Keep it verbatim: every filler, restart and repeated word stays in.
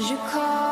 Je crois.